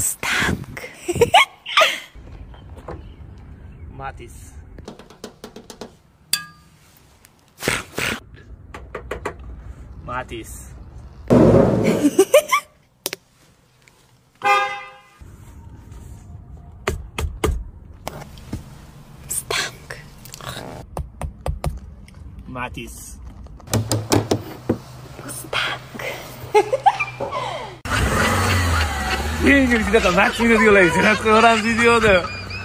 Mustang. Matiz. Matiz. Mustang. Matiz. Matiz. いい曲だからマッチングでよね。背中からランジでよね。